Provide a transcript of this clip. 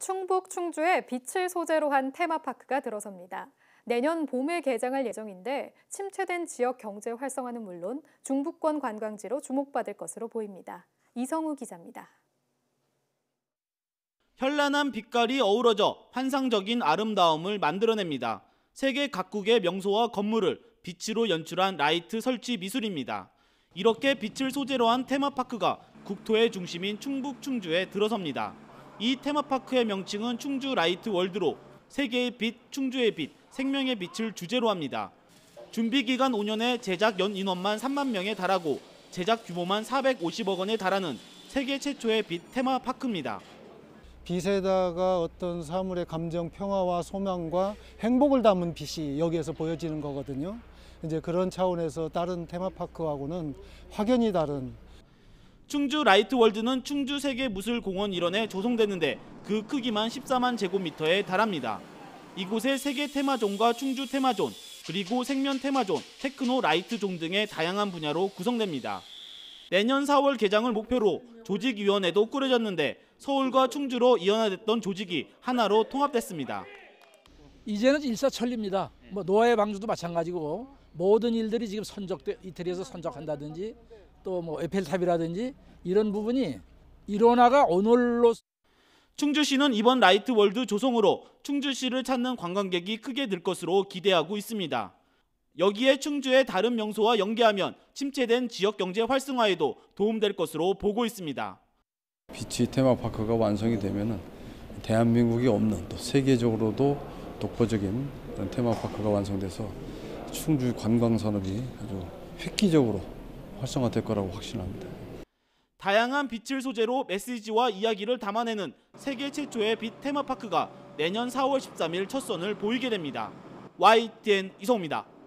충북 충주에 빛을 소재로 한 테마파크가 들어섭니다. 내년 봄에 개장할 예정인데 침체된 지역 경제 활성화는 물론 중부권 관광지로 주목받을 것으로 보입니다. 이성우 기자입니다. 현란한 빛깔이 어우러져 환상적인 아름다움을 만들어냅니다. 세계 각국의 명소와 건물을 빛으로 연출한 라이트 설치 미술입니다. 이렇게 빛을 소재로 한 테마파크가 국토의 중심인 충북 충주에 들어섭니다. 이 테마파크의 명칭은 충주 라이트 월드로 세계의 빛, 충주의 빛, 생명의 빛을 주제로 합니다. 준비 기간 5년에 제작 연 인원만 3만 명에 달하고 제작 규모만 450억 원에 달하는 세계 최초의 빛 테마파크입니다. 빛에다가 어떤 사물의 감정, 평화와 소망과 행복을 담은 빛이 여기에서 보여지는 거거든요. 이제 그런 차원에서 다른 테마파크하고는 확연히 다른. 충주 라이트 월드는 충주세계무술공원 일원에 조성됐는데 그 크기만 14만 제곱미터에 달합니다. 이곳에 세계 테마존과 충주 테마존, 그리고 생명 테마존, 테크노 라이트존 등의 다양한 분야로 구성됩니다. 내년 4월 개장을 목표로 조직위원회도 꾸려졌는데 서울과 충주로 이원화됐던 조직이 하나로 통합됐습니다. 이제는 일사천리입니다. 뭐 노화의 방주도 마찬가지고 모든 일들이 지금 선적돼, 이태리에서 선적한다든지 또 뭐 에펠탑이라든지 이런 부분이 일원화가 오늘로. 충주시는 이번 라이트 월드 조성으로 충주시를 찾는 관광객이 크게 늘 것으로 기대하고 있습니다. 여기에 충주의 다른 명소와 연계하면 침체된 지역 경제 활성화에도 도움될 것으로 보고 있습니다. 빛의 테마파크가 완성이 되면 대한민국이 없는 또 세계적으로도 독보적인 그런 테마파크가 완성돼서 충주 관광산업이 아주 획기적으로 활성화될 거라고 확신합니다. 다양한 빛을 소재로 메시지와 이야기를 담아내는 세계 최초의 빛 테마파크가 내년 4월 13일 첫 선을 보이게 됩니다. YTN 이성우입니다.